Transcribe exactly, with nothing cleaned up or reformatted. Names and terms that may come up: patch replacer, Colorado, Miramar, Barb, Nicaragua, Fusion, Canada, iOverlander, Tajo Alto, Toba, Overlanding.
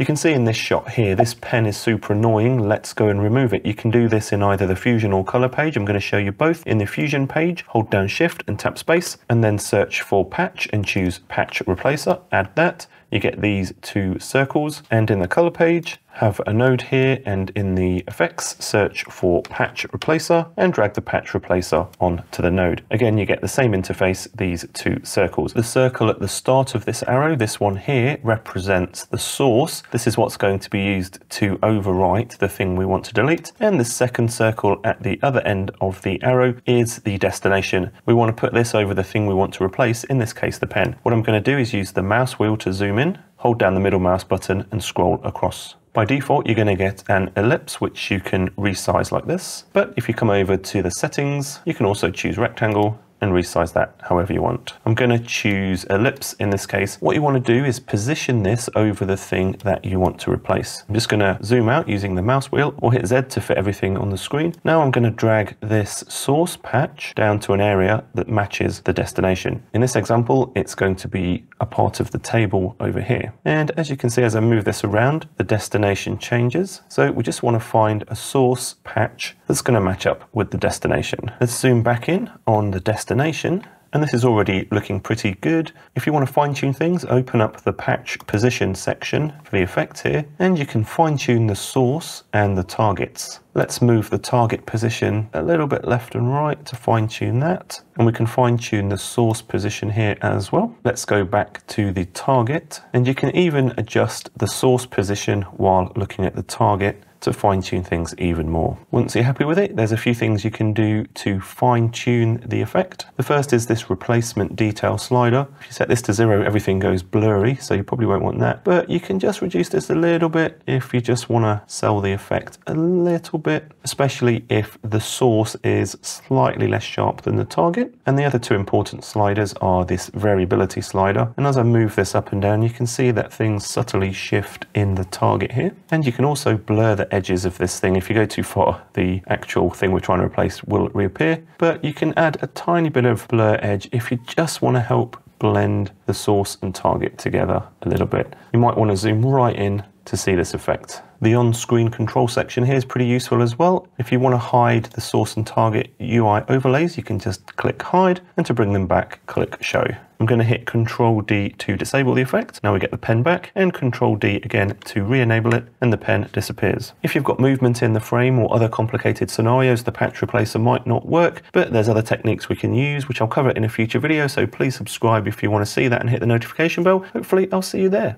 You can see in this shot here, this pen is super annoying. Let's go and remove it. You can do this in either the Fusion or color page. I'm going to show you both. In the Fusion page, hold down shift and tap space, and then search for patch and choose patch replacer. Add that. You get these two circles, and in the color page, have a node here, and in the effects, search for patch replacer and drag the patch replacer onto the node. Again, you get the same interface, these two circles. The circle at the start of this arrow, this one here, represents the source. This is what's going to be used to overwrite the thing we want to delete. And the second circle at the other end of the arrow is the destination. We want to put this over the thing we want to replace, in this case, the pen. What I'm going to do is use the mouse wheel to zoom in, hold down the middle mouse button and scroll across. By default, you're going to get an ellipse, which you can resize like this. But if you come over to the settings, you can also choose rectangle and resize that however you want. I'm going to choose ellipse in this case. What you want to do is position this over the thing that you want to replace. I'm just going to zoom out using the mouse wheel, or hit Z to fit everything on the screen. Now I'm going to drag this source patch down to an area that matches the destination. In this example, it's going to be a part of the table over here. And as you can see, as I move this around, the destination changes. So we just want to find a source patch that's going to match up with the destination. Let's zoom back in on the destination. Destination, and this is already looking pretty good. If you want to fine-tune things, open up the patch position section for the effect here, and you can fine-tune the source and the targets. Let's move the target position a little bit left and right to fine-tune that, and we can fine-tune the source position here as well. Let's go back to the target, and you can even adjust the source position while looking at the target to fine-tune things even more. Once you're happy with it, there's a few things you can do to fine-tune the effect. The first is this replacement detail slider. If you set this to zero, everything goes blurry, so you probably won't want that, but you can just reduce this a little bit if you just want to sell the effect a little bit, especially if the source is slightly less sharp than the target. And the other two important sliders are this variability slider, and as I move this up and down, you can see that things subtly shift in the target here, and you can also blur the edges of this thing. If you go too far, the actual thing we're trying to replace will reappear, but you can add a tiny bit of blur edge if you just want to help blend the source and target together a little bit. You might want to zoom right in to see this effect. The on-screen control section here is pretty useful as well. If you want to hide the source and target U I overlays, you can just click hide, and to bring them back, click show. I'm going to hit control D to disable the effect. Now we get the pen back, and control D again to re-enable it, and the pen disappears. If you've got movement in the frame or other complicated scenarios, the patch replacer might not work, but there's other techniques we can use, which I'll cover in a future video, so please subscribe if you want to see that and hit the notification bell. Hopefully I'll see you there.